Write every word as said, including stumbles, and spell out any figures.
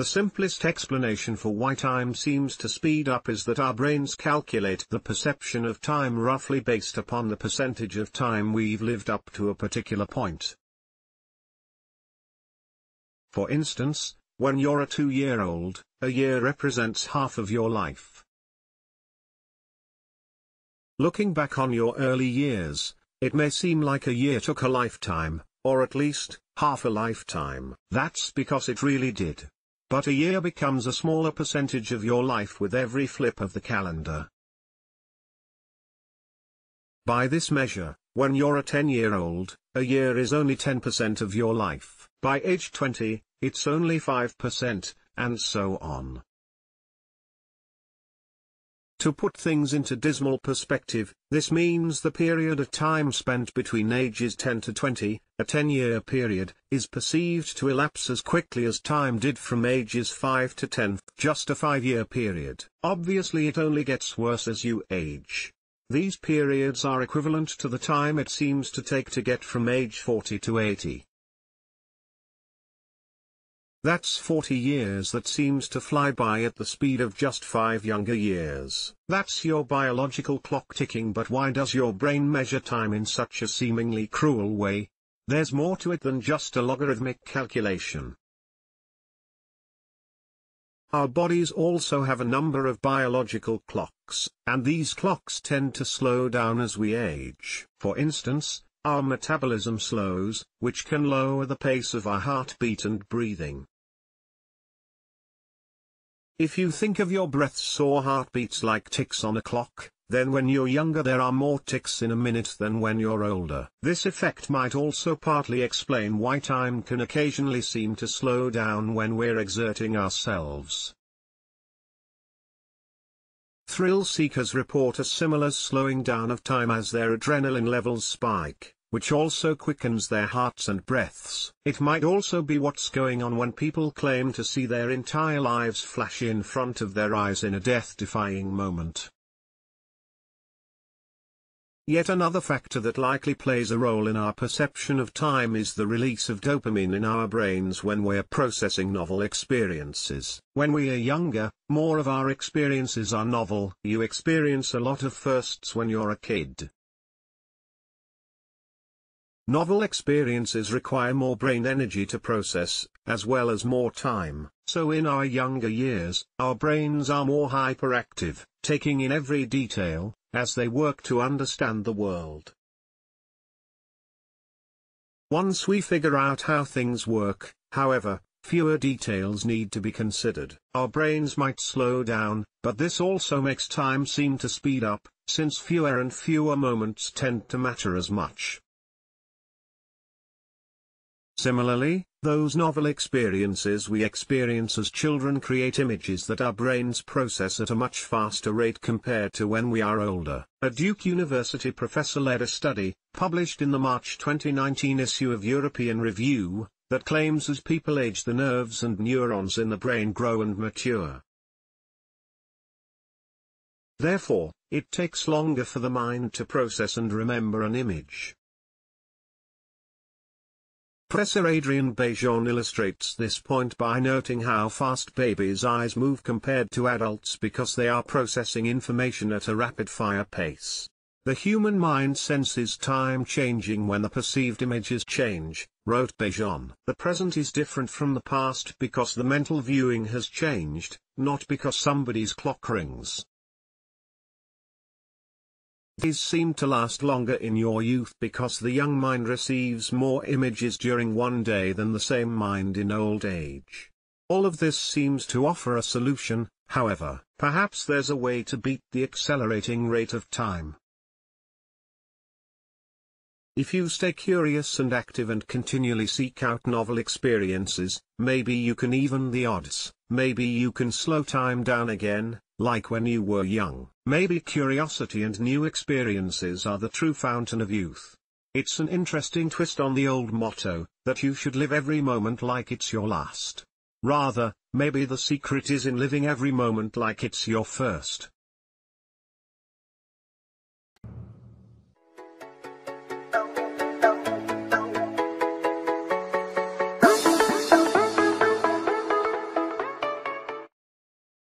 The simplest explanation for why time seems to speed up is that our brains calculate the perception of time roughly based upon the percentage of time we've lived up to a particular point. For instance, when you're a two-year-old, a year represents half of your life. Looking back on your early years, it may seem like a year took a lifetime, or at least, half a lifetime. That's because it really did. But a year becomes a smaller percentage of your life with every flip of the calendar. By this measure, when you're a ten-year-old, a year is only ten percent of your life. By age twenty, it's only five percent, and so on. To put things into dismal perspective, this means the period of time spent between ages ten to twenty, a ten-year period, is perceived to elapse as quickly as time did from ages five to ten, just a five-year period. Obviously it only gets worse as you age. These periods are equivalent to the time it seems to take to get from age forty to eighty. That's forty years that seems to fly by at the speed of just five younger years. That's your biological clock ticking, but why does your brain measure time in such a seemingly cruel way? There's more to it than just a logarithmic calculation. Our bodies also have a number of biological clocks, and these clocks tend to slow down as we age. For instance, our metabolism slows, which can lower the pace of our heartbeat and breathing. If you think of your breaths or heartbeats like ticks on a clock, then when you're younger there are more ticks in a minute than when you're older. This effect might also partly explain why time can occasionally seem to slow down when we're exerting ourselves. Thrill seekers report a similar slowing down of time as their adrenaline levels spike, which also quickens their hearts and breaths. It might also be what's going on when people claim to see their entire lives flash in front of their eyes in a death-defying moment. Yet another factor that likely plays a role in our perception of time is the release of dopamine in our brains when we're processing novel experiences. When we are younger, more of our experiences are novel. You experience a lot of firsts when you're a kid. Novel experiences require more brain energy to process, as well as more time. So in our younger years, our brains are more hyperactive, taking in every detail, as they work to understand the world. Once we figure out how things work, however, fewer details need to be considered. Our brains might slow down, but this also makes time seem to speed up, since fewer and fewer moments tend to matter as much. Similarly, those novel experiences we experience as children create images that our brains process at a much faster rate compared to when we are older. A Duke University professor led a study, published in the March twenty nineteen issue of European Review, that claims as people age the nerves and neurons in the brain grow and mature. Therefore, it takes longer for the mind to process and remember an image. Professor Adrian Bejan illustrates this point by noting how fast babies' eyes move compared to adults because they are processing information at a rapid-fire pace. The human mind senses time changing when the perceived images change, wrote Bejan. The present is different from the past because the mental viewing has changed, not because somebody's clock rings. These seem to last longer in your youth because the young mind receives more images during one day than the same mind in old age. All of this seems to offer a solution, however. Perhaps there's a way to beat the accelerating rate of time. If you stay curious and active and continually seek out novel experiences, maybe you can even the odds, maybe you can slow time down again, like when you were young. Maybe curiosity and new experiences are the true fountain of youth. It's an interesting twist on the old motto, that you should live every moment like it's your last. Rather, maybe the secret is in living every moment like it's your first.